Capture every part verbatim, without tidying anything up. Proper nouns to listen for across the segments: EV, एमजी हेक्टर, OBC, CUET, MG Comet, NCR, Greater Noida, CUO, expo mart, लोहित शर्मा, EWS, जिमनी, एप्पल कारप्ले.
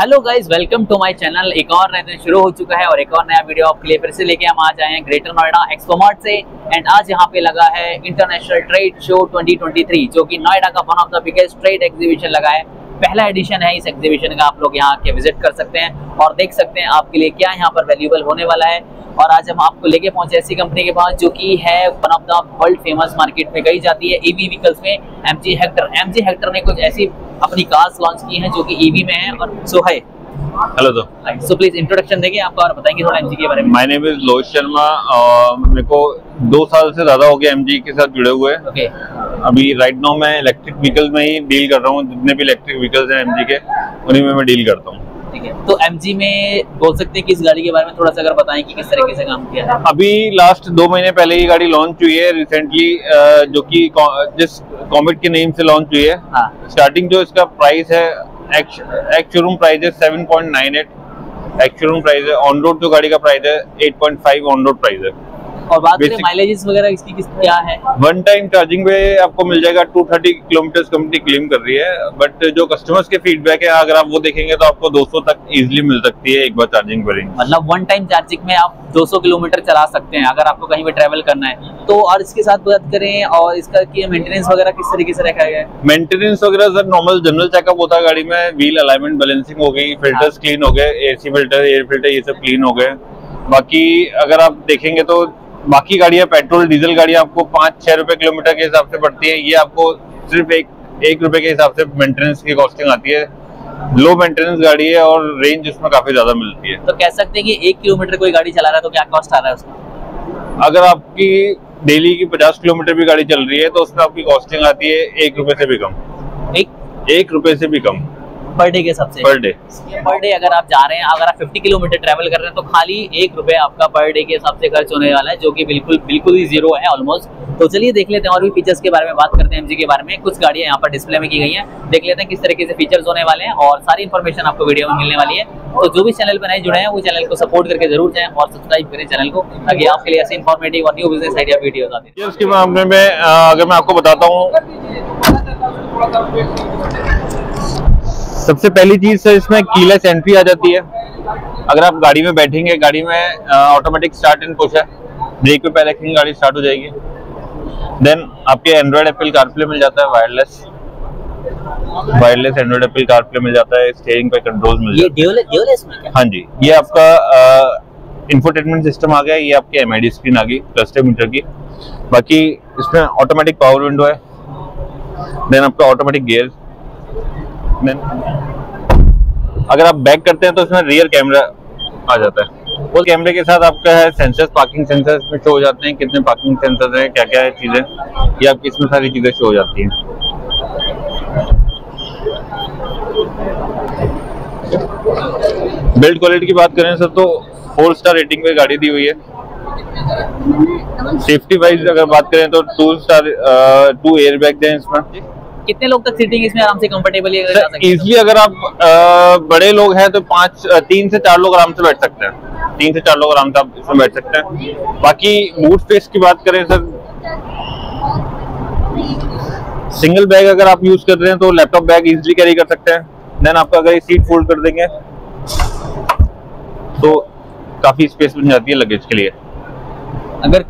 Hello guys, welcome to my channel. एक और नया दिन शुरू हो चुका है और एक और नया वीडियो आपके लिए फिर से लेके हम आज आए हैं ग्रेटर नोएडा एक्सपोमार्ट से। एंड आज यहाँ पे लगा है international trade show twenty twenty three, जो कि नोएडा का one of the biggest trade exhibition लगा है। पहला एडिशन है इस एग्जीबिशन का। आप लोग यहाँ आके विजिट कर सकते हैं और देख सकते हैं आपके लिए क्या यहाँ पर वैल्यूएबल होने वाला है। और आज हम आपको लेके पहुंचे ऐसी कंपनी के पास जो कि है one of the world famous market में कही जाती है ईवी व्हीकल्स में, एमजी हेक्टर। एमजी हेक्टर ने कुछ ऐसी अपनी कार्स लॉन्च की हैं जो कि ईवी में है। और सो हाय, हेलो दो, सो प्लीज इंट्रोडक्शन देंगे आपका और बताएंगे थोड़ा एमजी के बारे में। My name is लोहित शर्मा। मेरे को दो साल से ज्यादा हो गया एमजी के साथ जुड़े हुए। okay. अभी राइट नाउ मैं इलेक्ट्रिक व्हीकल में ही डील कर रहा हूँ। जितने भी इलेक्ट्रिक व्हीकल्स हैं एमजी के, उन्हीं में मैं डील करता हूँ। तो एमजी में बोल सकते हैं कि इस गाड़ी के बारे में थोड़ा सा अगर बताएं कि किस तरीके से काम किया है। अभी लास्ट दो महीने पहले ये गाड़ी लॉन्च हुई है रिसेंटली, जो कि जिस कॉमेट के नेम से लॉन्च हुई है। हाँ। स्टार्टिंग जो इसका प्राइस है, एक्स शोरूम प्राइस है seven point nine eight, ex showroom price है। ऑन रोड जो गाड़ी का प्राइस है eight point five on road price है। और बात करें माइलेजेस वगैरह इसकी किस क्या है? वन टाइम चार्जिंग पे आपको मिल जाएगा two thirty kilometre company claim कर रही है, बट जो कस्टमर्स के फीडबैक है अगर आप वो देखेंगे तो आपको दो सौ तक इजीली मिल सकती है एक बार चार्जिंग पर। मतलब वन टाइम चार्जिंग में आप दो सौ किलोमीटर चला सकते हैं अगर आपको कहीं भी ट्रेवल करना है तो। और इसके साथ बात करें और इसका कि मेंटेनेंस वगैरह किस तरीके से रखा गया है? मेंटेनेंस वगैरह सर नॉर्मल जनरल चेकअप होता है गाड़ी में। व्हील अलाइनमेंट बैलेंसिंग हो गई, फिल्टर्स क्लीन हो गए, एसी फिल्टर, एयर फिल्टर, ये सब क्लीन हो गए। बाकी अगर आप देखेंगे तो बाकी गाड़ियाँ पेट्रोल डीजल गाड़ियाँ आपको पाँच छः रुपए किलोमीटर के हिसाब से पड़ती है। ये आपको सिर्फ एक एक रुपए के हिसाब से मेंटेनेंस की कॉस्टिंग आती है। लो मेंटेनेंस गाड़ी है और रेंज उसमें काफी ज्यादा मिलती है। तो कह सकते हैं कि एक किलोमीटर कोई गाड़ी चला रहा है तो क्या कॉस्ट आ रहा है उसमें? अगर आपकी डेली की पचास किलोमीटर भी गाड़ी चल रही है तो उसमें आपकी कॉस्टिंग आती है एक रुपए से भी कम, एक एक रुपए से भी कम पर डे के हिसाब से। पर डे पर डे अगर आप जा रहे हैं, अगर आप फिफ्टी किलोमीटर ट्रैवल कर रहे हैं तो खाली एक रुपए आपका पर डे के हिसाब से खर्च होने वाला है, जो कि बिल्कुल बिल्कुल ही जीरो है ऑलमोस्ट। तो चलिए देख लेते हैं और भी फीचर्स के बारे में बात करते हैं एमजी के बारे में। कुछ गाड़ियां यहाँ पर डिस्प्ले में की गई हैं, देख लेते हैं किस तरीके से फीचर्स होने वाले हैं और सारी इन्फॉर्मेशन आपको वीडियो में मिलने वाली है। तो जो भी चैनल पर नए जुड़े हैं वो चैनल को सपोर्ट करके जरूर जाएं और सब्सक्राइब करें चैनल को, ताकि आपके लिए ऐसे इन्फॉर्मेटिव और न्यू बिजनेस आइडिया वीडियोस आते हैं। इसके मामले में अगर मैं आपको बताता हूँ, सबसे पहली चीज सर इसमें कीलेस एंट्री आ जाती है। अगर आप गाड़ी में बैठेंगे, गाड़ी में ऑटोमेटिक स्टार्ट एंड पुश है, ब्रेक पे पैर रखेंगे गाड़ी स्टार्ट हो जाएगी। देन आपके एंड्रॉयड एप्पल कारप्ले मिल जाता है, wireless wireless Android एप्पल कारप्ले मिल जाता है। स्टीयरिंग पे कंट्रोल मिल जाता है। हाँ जी, ये आपका इंफोटेनमेंट सिस्टम आ गया। ये आपकी एम आई डी स्क्रीन आ गई क्लस्टर मीटर की। बाकी इसमें ऑटोमेटिक पावर विंडो है। देन आपका ऑटोमेटिक गियर। अगर आप बैक करते हैं तो इसमें रियर कैमरा आ जाता है। वो कैमरे के साथ आपका है सेंसर्स, पार्किंग सेंसर्स में शो हो जाते हैं, कितने पार्किंग सेंसर्स हैं, क्या क्या है चीजें, ये आपकी इसमें सारी चीजें शो हो जाती हैं। बिल्ड क्वालिटी की बात करें सर तो फोर स्टार रेटिंग पे गाड़ी दी हुई है। सेफ्टी वाइज अगर बात करें तो two star two air bag है इसमें। कितने लोग तक सीटिंग इसमें आराम से कंफर्टेबल है? इजली अगर आप आ, बड़े लोग हैं तो पाँच तीन से चार लोग आराम से बैठ सकते हैं। तीन से चार लोग आराम से आप इसमें बैठ सकते हैं। बाकी बूट स्पेस की बात करें सर, सिंगल बैग अगर आप यूज कर रहे हैं तो लैपटॉप बैग इजिली कैरी कर सकते हैं। देन आपका अगर ये सीट फोल्ड कर देंगे तो काफी स्पेस बन जाती है लगेज के लिए। अगर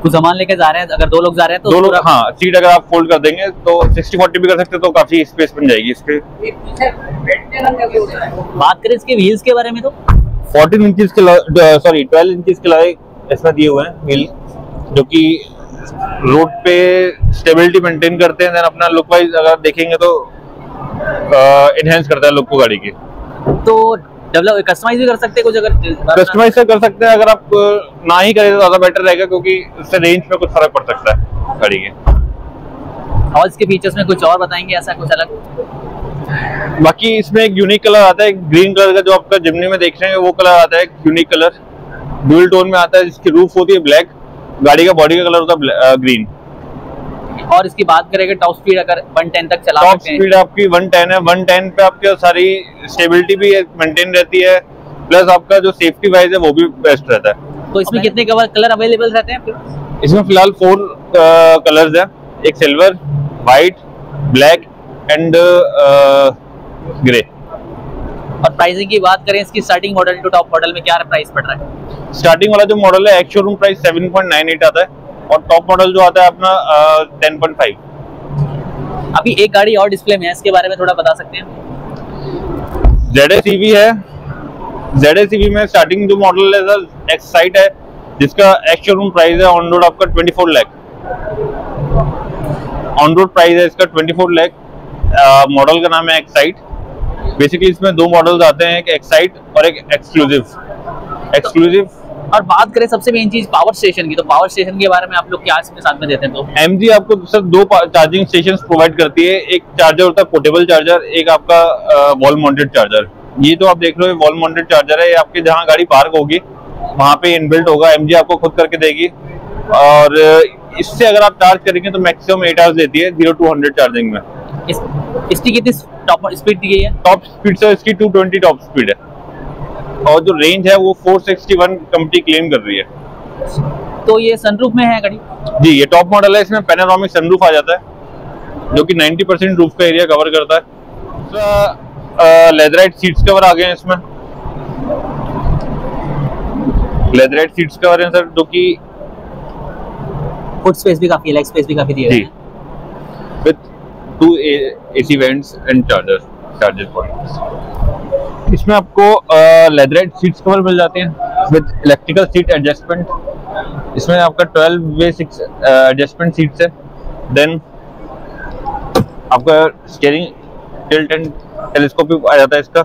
कुछ सामान लेके जा रहे हैं, अगर दो लोग जा रहे हैं तो दो लोग, हाँ, सीट अगर आप फोल्ड कर देंगे तो सिक्सटी फोर्टी भी कर सकते हैं, तो काफी स्पेस बन जाएगी इसके। बात करें इसके व्हील्स के बारे में तो फोर्टीन इंचेस के सॉरी ट्वेल्व इंचेस के लाए इसमें दिए हुए हैं व्हील, जो कि रोड पे स्टेबिलिटी मेंटेन करते हैं। अपना लुक वाइज अगर देखेंगे तो एनहेंस करता है लुक को गाड़ी की। तो डेवलप कस्टमाइज भी कर सकते हैं कुछ? अगर कस्टमाइज कर सकते हैं, अगर आप ना ही करें तो ज्यादा बेटर रहेगा, क्योंकि उससे रेंज में कुछ फर्क पड़ सकता है गाड़ी के। और इसके फीचर्स में कुछ और बताएंगे ऐसा कुछ अलग? बाकी इसमें एक यूनिक कलर आता है, ग्रीन कलर का, जो आपका जिमनी में देख रहे हैं वो कलर आता है, यूनिक कलर ड्यूल टोन में आता है। जिसकी रूफ होती है ब्लैक, गाड़ी का बॉडी का कलर होता है ग्रीन। और इसकी बात करेंगे टॉप स्पीड अगर वन टेन तक चला सकते हैं। टॉप स्पीड आपकी वन टेन है। वन टेन पे आपकी सारी स्टेबिलिटी भी मेंटेन रहती है, प्लस आपका जो सेफ्टी वाइज है वो भी बेस्ट रहता है। तो इसमें कितने कलर अवेलेबल रहते हैं? इसमें फिलहाल फोर कलर्स हैं, एक silver, white, black and grey. और प्राइसिंग की बात करें इसकी starting model to top model में क्या प्राइस पड़ रहा है? स्टार्टिंग वाला जो मॉडल है ex showroom price seven point nine eight आता है और टॉप मॉडल जो आता है अपना टेन पॉइंट फाइव। अभी एक गाड़ी और डिस्प्ले में है, इसके बारे में थोड़ा बता सकते हैं? जेड एस ईवी है, जेड एस ईवी में स्टार्टिंग जो मॉडल है सर एक्साइट है जिसका एक्स शोरूम प्राइस है ऑन रोड आपका twenty four lakh, on road price है इसका ट्वेंटी फोर लाख। मॉडल का नाम है एक्साइट। बेसिकली इसमें दो मॉडल्स आते हैं, एक एक्साइट और एक एक्सक्लूसिव। एक्सक्लूसिव और बात करें सबसे मेन चीज पावर स्टेशन की, तो पावर स्टेशन के बारे में आप लोग क्या इसमें साथ में देते हैं? तो एमजी आपको सर दो चार्जिंग स्टेशंस प्रोवाइड करती है, एक चार्जर होता है पोर्टेबल चार्जर, एक आपका वॉल माउंटेड चार्जर। ये तो आप देख रहे हो वॉल माउंटेड चार्जर है, आपके जहाँ गाड़ी पार्क होगी वहाँ पे इनबिल्ट होगा, एमजी आपको खुद करके देगी। और इससे अगर आप चार्ज करेंगे तो मैक्सिमम एट आवर्स देती है जीरो टू हंड्रेड चार्जिंग में। इस, इसकी कितनी टॉप स्पीड दी गई है? टॉप स्पीड सर इसकी टू ट्वेंटी टॉप स्पीड है और जो रेंज है वो four sixty one company claim कर रही है। तो ये सनरूफ में है गाड़ी जी, ये टॉप मॉडल है, इसमें पैनोरामिक सनरूफ आ जाता है जो कि नाइंटी परसेंट रूफ का एरिया कवर करता है। लेदराइट सीट्स कवर आ गए हैं इसमें, लेदराइट सीट्स कवर हैं सर जो कि फुट स्पेस भी काफी है, लेग स्पेस भी काफी दिया है। Two AC vents and charger charger points. इसमें आपको लेदराइट सीट्स कवर मिल जाते हैं विद इलेक्ट्रिकल सीट एडजस्टमेंट। इसमें आपका twelve way six adjustment seats है। देन आपका स्टीयरिंग टिल्ट एंड टेलीस्कोपिक आ जाता है इसका।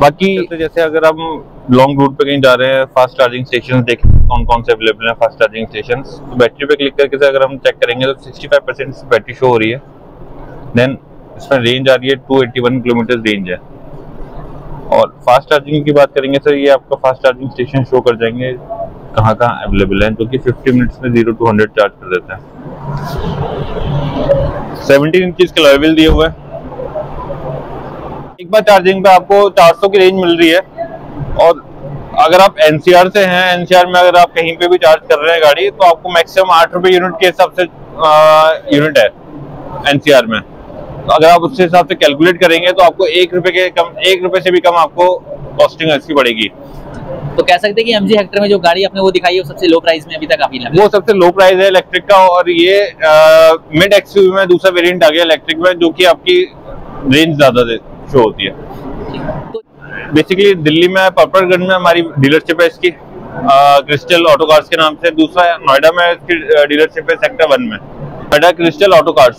बाकी जैसे अगर हम लॉन्ग रूट पे कहीं जा रहे हैं, फास्ट चार्जिंग स्टेशन देखें कौन कौन से अवेलेबल हैं फास्ट चार्जिंग स्टेशन, तो बैटरी पे क्लिक करके अगर हम चेक करेंगे तो sixty five percent battery show हो रही है। देन इसमें रेंज आ रही है two eighty one kilometre range है। और फास्ट चार्जिंग की बात करेंगे सर, ये आपका फास्ट चार्जिंग स्टेशन शो कर जाएंगे कहाँ कहाँ अवेलेबल हैं, जो कि फिफ्टी मिनट्स में जीरो टू हंड्रेड चार्ज कर देते हैं। सेवनटीन इंचज का लॉयल व्हील दिया हुआ है। एक बार चार्जिंग पे आपको चार सौ की रेंज मिल रही है और अगर आप एन सी आर से हैं, एन सी आर में अगर आप कहीं पे भी चार्ज कर रहे हैं गाड़ी तो आपको मैक्सिमम आठ रुपये यूनिट के हिसाब से यूनिट है एन सी आर में। तो अगर आप उसके हिसाब से कैलकुलेट करेंगे तो आपको एक रुपये के कम एक रुपये से भी कम आपको कॉस्टिंग इसकी पड़ेगी। तो कह सकते हैं कि एमजी हेक्टर में जो गाड़ी आपने वो दिखाई है वो सबसे लो प्राइस में अभी तक काफी है, वो सबसे लो प्राइस है इलेक्ट्रिक का। और ये मिड एक्सयूवी में दूसरा वेरियंट आ गया इलेक्ट्रिक में जो कि आपकी रेंज ज़्यादा शो होती है। तो बेसिकली दिल्ली में परपतगंज में हमारी डीलरशिप है इसकी क्रिस्टल ऑटो कार्स के नाम से। दूसरा नोएडा में इसकी डीलरशिप है सेक्टर वन में, नोएडा क्रिस्टल ऑटो कार्स।